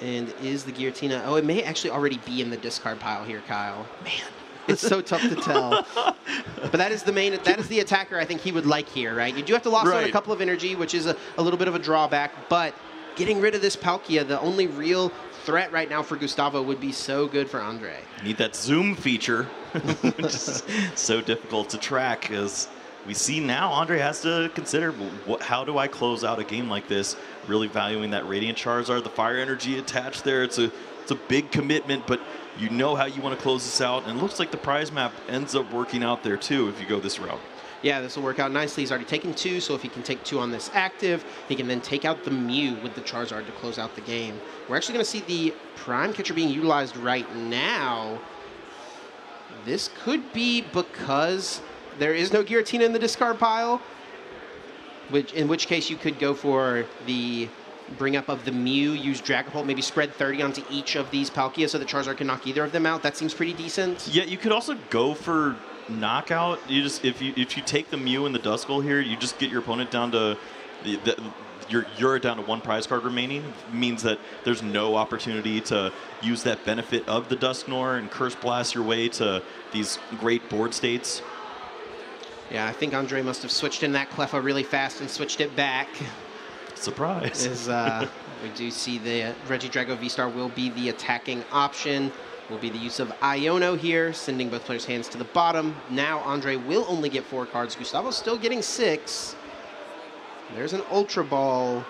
And is the Giratina... Oh, it may actually already be in the discard pile here, Kyle. Man. It's so tough to tell. But that is the main, that is the attacker I think he would like here, right? You do have to loss right. on a couple of energy, which is a, a little bit of a drawback, but getting rid of this Palkia, the only real threat right now for Gustavo would be so good for Andrei. Need that zoom feature. Just so difficult to track, as we see now Andrei has to consider, what, how do I close out a game like this? Really valuing that Radiant Charizard, the fire energy attached there. It's a, it's a big commitment, but you know how you want to close this out. And it looks like the prize map ends up working out there too if you go this route. Yeah, this will work out nicely. He's already taken two, so if he can take two on this active, he can then take out the Mew with the Charizard to close out the game. We're actually going to see the Prime Catcher being utilized right now. This could be because there is no Giratina in the discard pile, which in which case you could go for the bring up of the Mew, use Dragapult, maybe spread thirty onto each of these Palkia so the Charizard can knock either of them out. That seems pretty decent. Yeah, you could also go for knockout. You just if you if you take the Mew and the Duskull here, you just get your opponent down to the, the, you're you're down to one prize card remaining. It means that there's no opportunity to use that benefit of the Dusknoir and Curse Blast your way to these great board states. Yeah, I think Andrei must have switched in that Cleffa really fast and switched it back. Surprise! Is uh, we do see the Regidrago V-Star will be the attacking option. Will be the use of Iono here, sending both players' hands to the bottom. Now Andrei will only get four cards. Gustavo's still getting six. There's an Ultra Ball.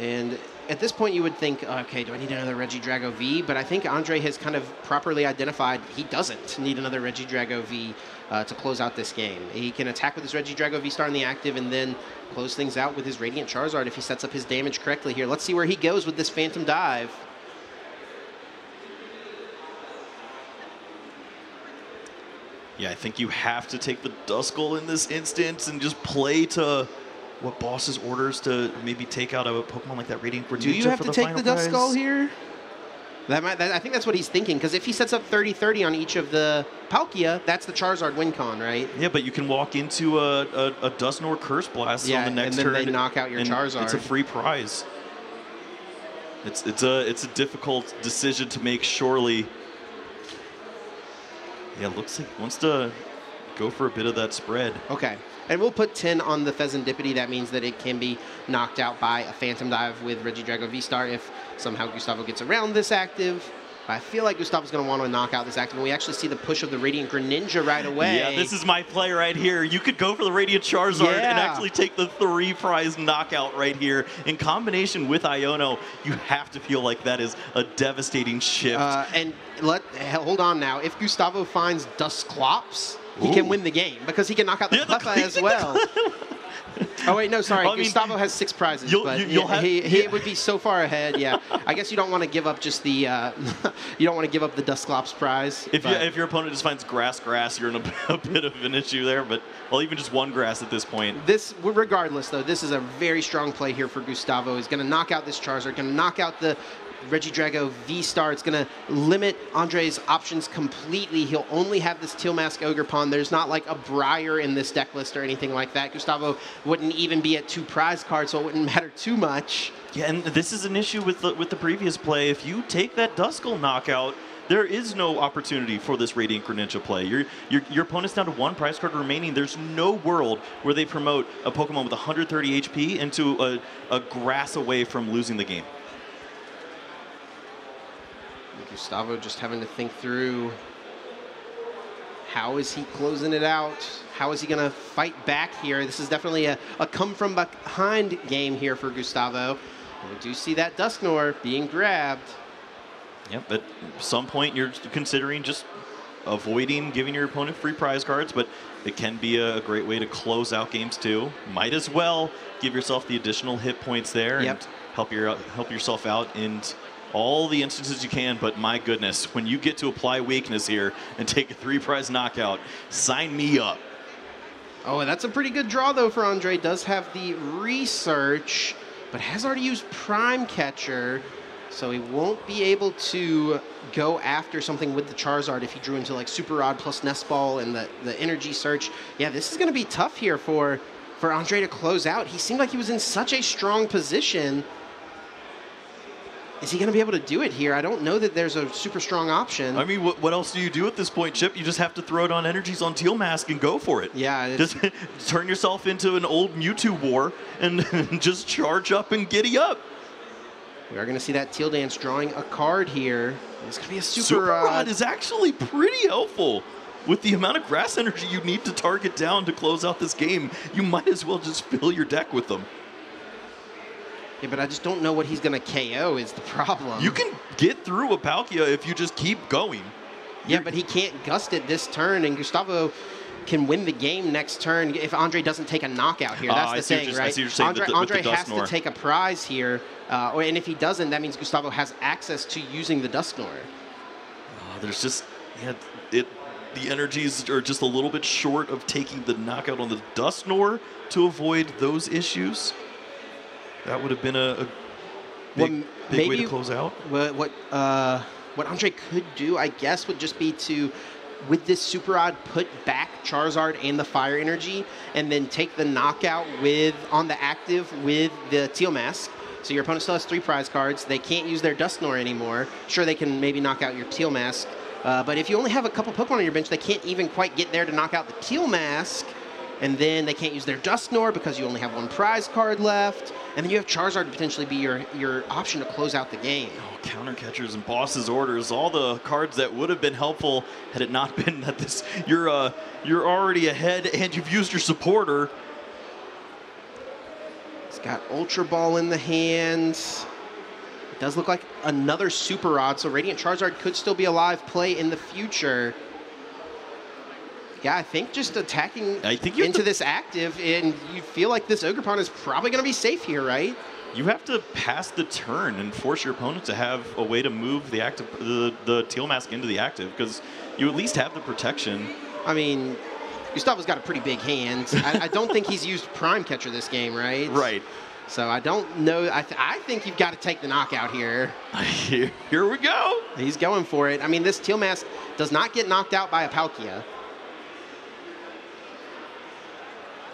And at this point you would think, okay, do I need another Regidrago V? But I think Andrei has kind of properly identified he doesn't need another Regidrago V uh, to close out this game. He can attack with his Regidrago V-Star in the active and then close things out with his Radiant Charizard if he sets up his damage correctly here. Let's see where he goes with this Phantom Dive. Yeah, I think you have to take the Duskull in this instance and just play to what boss's orders to maybe take out a Pokemon like that Radiant Greninja for the final prize. Do you have to take the Duskull here? That might, that, I think that's what he's thinking, because if he sets up thirty thirty on each of the Palkia, that's the Charizard win con, right? Yeah, but you can walk into a, a, a Dusknoir Cursed Blast yeah, on the next turn. and then turn they knock out your Charizard. It's a free prize. It's, it's, a, it's a difficult decision to make, surely. Yeah, it looks like he wants to go for a bit of that spread. Okay. And we'll put ten on the Fezandipiti. That means that it can be knocked out by a Phantom Dive with Regidrago V-Star if somehow Gustavo gets around this active. But I feel like Gustavo's going to want to knock out this active. And we actually see the push of the Radiant Greninja right away. Yeah, this is my play right here. You could go for the Radiant Charizard yeah. and actually take the three prize knockout right here. In combination with Iono, you have to feel like that is a devastating shift. Uh, and let hold on now. If Gustavo finds Dusklops, he Ooh. can win the game because he can knock out the yeah, Cleffa as well. Oh, wait, no, sorry. I Gustavo mean, has six prizes, you'll, but you'll he, have, he, he yeah. would be so far ahead, yeah. I guess you don't want to give up just the uh, – you don't want to give up the Dusclops prize. If, you, if your opponent just finds grass, grass, you're in a, a bit of an issue there, but – well, even just one grass at this point. This, regardless, though, this is a very strong play here for Gustavo. He's going to knock out this Charizard, going to knock out the – Regidrago V-Star. It's going to limit Andrei's options completely. He'll only have this Teal Mask Ogerpon. There's not like a Briar in this deck list or anything like that. Gustavo wouldn't even be at two prize cards, so it wouldn't matter too much. Yeah, and this is an issue with the, with the previous play. If you take that Duskull knockout, there is no opportunity for this Radiant Greninja play. Your, your, your opponent's down to one prize card remaining. There's no world where they promote a Pokemon with one hundred thirty H P into a, a grass away from losing the game. Gustavo just having to think through how is he closing it out? How is he going to fight back here? This is definitely a, a come from behind game here for Gustavo. And we do see that Dusknoir being grabbed. Yep, yeah, at some point you're considering just avoiding giving your opponent free prize cards, but it can be a great way to close out games too. Might as well give yourself the additional hit points there yep. and help, your, help yourself out in all the instances you can, but my goodness, when you get to apply weakness here and take a three-prize knockout, sign me up. Oh, and that's a pretty good draw, though, for Andrei. Does have the research, but has already used Prime Catcher, so he won't be able to go after something with the Charizard if he drew into, like, Super Rod plus Nest Ball and the, the Energy Search. Yeah, this is going to be tough here for, for Andrei to close out. He seemed like he was in such a strong position. Is he going to be able to do it here? I don't know that there's a super strong option. I mean, what, what else do you do at this point, Chip? You just have to throw it on energies on Teal Mask and go for it. Yeah. Just turn yourself into an old Mewtwo war and just charge up and giddy up. We are going to see that Teal Dance drawing a card here. It's going to be a super, super rod. Rod is actually pretty helpful. With the amount of grass energy you need to target down to close out this game, you might as well just fill your deck with them. Yeah, but I just don't know what he's going to K O is the problem. You can get through a Palkia if you just keep going. Yeah, You're but he can't gust it this turn, and Gustavo can win the game next turn if Andrei doesn't take a knockout here. That's uh, the thing, right? Andrei, the, Andrei has to take a prize here, uh, or, and if he doesn't, that means Gustavo has access to using the Dusknoir. Uh, there's just yeah, it. The energies are just a little bit short of taking the knockout on the Dusknoir to avoid those issues. That would have been a, a big, well, big way to close out. What what, uh, what Andrei could do, I guess, would just be to, with this Super Rod, put back Charizard and the Fire Energy, and then take the knockout with on the active with the Teal Mask. So your opponent still has three prize cards. They can't use their Dusknoir anymore. Sure, they can maybe knock out your Teal Mask, uh, but if you only have a couple Pokemon on your bench, they can't even quite get there to knock out the Teal Mask. And then they can't use their Dusknoir because you only have one prize card left. And then you have Charizard to potentially be your, your option to close out the game. Oh, counter catchers and boss's orders, all the cards that would have been helpful had it not been that this you're uh, you're already ahead and you've used your supporter. It's got Ultra Ball in the hands. It does look like another Super Rod, so Radiant Charizard could still be a live play in the future. Yeah, I think just attacking I think into this active, and you feel like this Ogerpon is probably going to be safe here, right? You have to pass the turn and force your opponent to have a way to move the active, the, the Teal Mask into the active, because you at least have the protection. I mean, Gustavo's got a pretty big hand. I, I don't think he's used Prime Catcher this game, right? Right. So I don't know. I, th I think you've got to take the knockout here. Here we go. He's going for it. I mean, this Teal Mask does not get knocked out by a Palkia.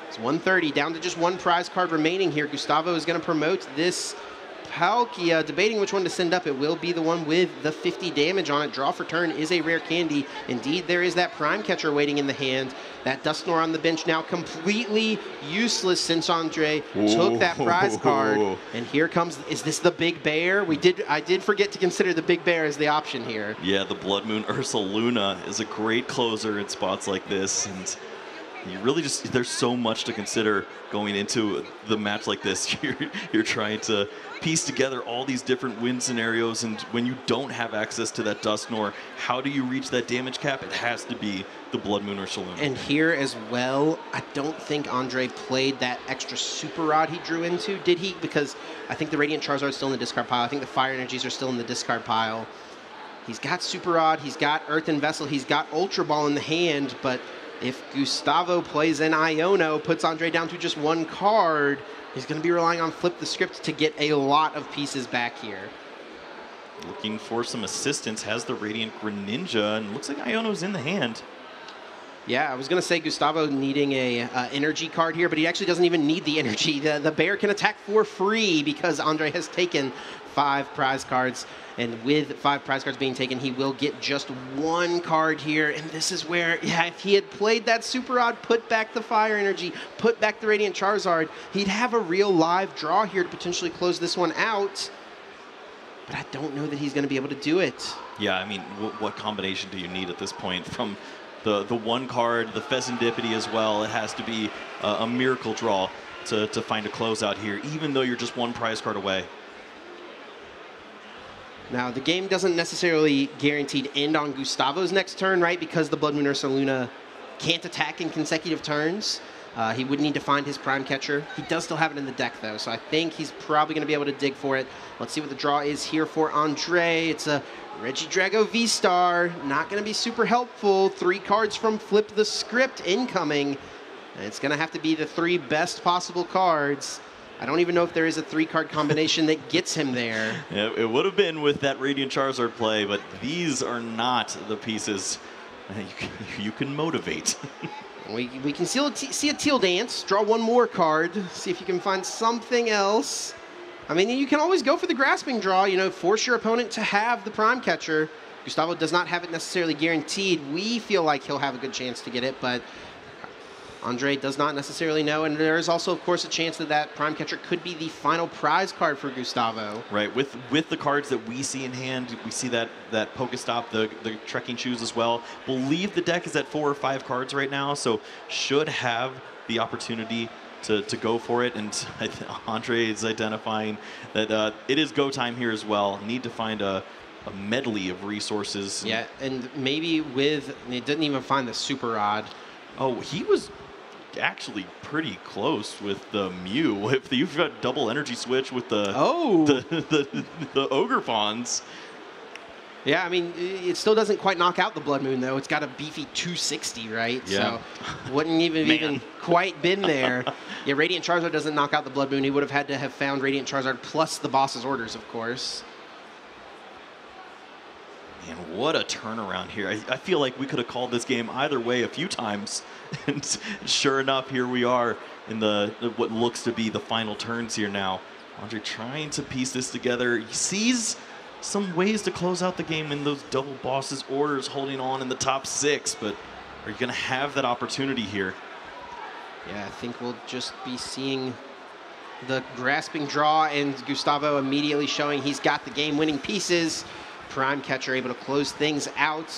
It's one thirty, down to just one prize card remaining here. Gustavo is going to promote this Palkia, debating which one to send up. It will be the one with the fifty damage on it. Draw for turn is a Rare Candy. Indeed, there is that Prime Catcher waiting in the hand. That Dusknoir on the bench now completely useless since Andre Ooh. took that prize card. And here comes, is this the Big Bear? We did, I did forget to consider the Big Bear as the option here. Yeah, the Blood Moon Ursa Luna is a great closer in spots like this. And you really just, there's so much to consider going into the match like this. You're, you're trying to piece together all these different win scenarios, and when you don't have access to that Dusknoir, how do you reach that damage cap? It has to be the Blood Moon or Saloon. And here as well, I don't think Andre played that extra Super Rod he drew into, did he? Because I think the Radiant Charizard is still in the discard pile. I think the Fire Energies are still in the discard pile. He's got Super Rod, he's got Earthen Vessel, he's got Ultra Ball in the hand, but if Gustavo plays an Iono, puts Andre down to just one card, he's going to be relying on Flip the Script to get a lot of pieces back here. Looking for some assistance, has the Radiant Greninja, and looks like Iono's in the hand. Yeah, I was going to say Gustavo needing a uh, energy card here, but he actually doesn't even need the energy. The, the bear can attack for free because Andre has taken five prize cards, and with five prize cards being taken, he will get just one card here, and this is where, yeah, if he had played that Super Rod, put back the Fire Energy, put back the Radiant Charizard, he'd have a real live draw here to potentially close this one out, but I don't know that he's going to be able to do it. Yeah, I mean, w what combination do you need at this point? From the, the one card, the Fezandipiti as well, it has to be uh, a miracle draw to, to find a closeout here, even though you're just one prize card away. Now, the game doesn't necessarily guaranteed end on Gustavo's next turn, right? Because the Blood Moon Ursa Luna can't attack in consecutive turns. Uh, he would need to find his Prime Catcher. He does still have it in the deck, though, so I think he's probably going to be able to dig for it. Let's see what the draw is here for Andre. It's a Regidrago V-Star. Not going to be super helpful. Three cards from Flip the Script incoming. And it's going to have to be the three best possible cards. I don't even know if there is a three-card combination that gets him there. Yeah, it would have been with that Radiant Charizard play, but these are not the pieces you can, you can motivate. we, we can see a, see a Teal Dance, draw one more card, see if you can find something else. I mean, you can always go for the Grasping Draw, you know, force your opponent to have the Prime Catcher. Gustavo does not have it necessarily guaranteed. We feel like he'll have a good chance to get it, but Andre does not necessarily know, and there is also, of course, a chance that that Prime Catcher could be the final prize card for Gustavo. Right, with with the cards that we see in hand, we see that that Pokestop, the the Trekking Shoes as well. Believe the deck is at four or five cards right now, so should have the opportunity to to go for it. And I th Andre is identifying that uh, it is go time here as well. Need to find a. A medley of resources. Yeah, and maybe with it didn't even find the Super Rod. Oh, he was actually pretty close with the Mew. If you've got double energy switch with the oh the the, the Ogerpons. Yeah, I mean, it still doesn't quite knock out the Blood Moon though. It's got a beefy two sixty, right? Yeah. So wouldn't even even quite been there. Yeah, Radiant Charizard doesn't knock out the Blood Moon. He would have had to have found Radiant Charizard plus the boss's orders, of course. Man, what a turnaround here. I, I feel like we could have called this game either way a few times. And sure enough, here we are in the what looks to be the final turns here now. Andre trying to piece this together. He sees some ways to close out the game in those double bosses orders, holding on in the top six. But are you going to have that opportunity here? Yeah, I think we'll just be seeing the Grasping Draw and Gustavo immediately showing he's got the game-winning pieces. Prime Catcher able to close things out,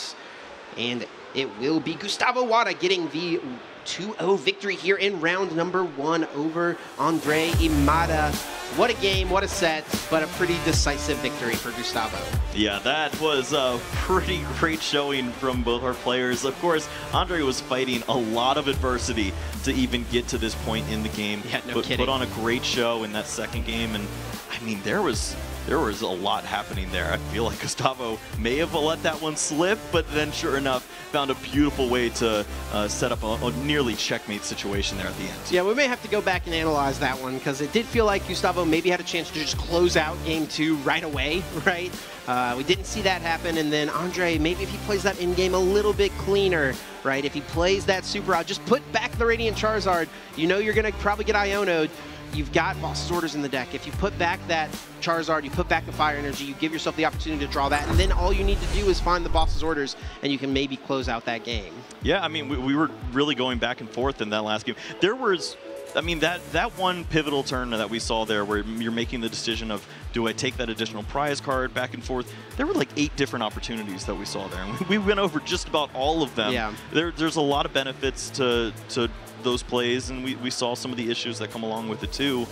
and it will be Gustavo Wada getting the two oh victory here in round number one over Andrei Imada. What a game, what a set, but a pretty decisive victory for Gustavo. Yeah, that was a pretty great showing from both our players. Of course, Andre was fighting a lot of adversity to even get to this point in the game. Yeah, no but kidding. Put on a great show in that second game, and I mean, there was... there was a lot happening there. I feel like Gustavo may have let that one slip, but then sure enough, found a beautiful way to uh, set up a, a nearly checkmate situation there at the end. Yeah, we may have to go back and analyze that one, because it did feel like Gustavo maybe had a chance to just close out game two right away, right? Uh, we didn't see that happen, and then Andrei, maybe if he plays that in-game a little bit cleaner, right? If he plays that Super Rod, just put back the Radiant Charizard. You know you're going to probably get Iono'd. You've got Boss's Orders in the deck. If you put back that Charizard, you put back the Fire Energy, you give yourself the opportunity to draw that, and then all you need to do is find the Boss's Orders, and you can maybe close out that game. Yeah, I mean, we, we were really going back and forth in that last game. There was... I mean, that, that one pivotal turn that we saw there where you're making the decision of, do I take that additional prize card back and forth? There were like eight different opportunities that we saw there, and we went over just about all of them. Yeah. There, there's a lot of benefits to, to those plays, and we, we saw some of the issues that come along with it too.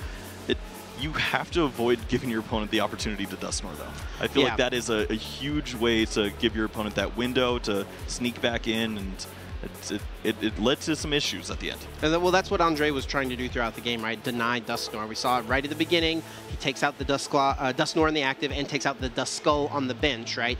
It, you have to avoid giving your opponent the opportunity to Dusknoir, though. I feel yeah. like that is a, a huge way to give your opponent that window to sneak back in, and It, it, it led to some issues at the end. And then, well, that's what Andrei was trying to do throughout the game, right? Deny Dusknoir. We saw it right at the beginning. He takes out the Duskla, uh, Dusknoir on the active and takes out the Duskull on the bench, right?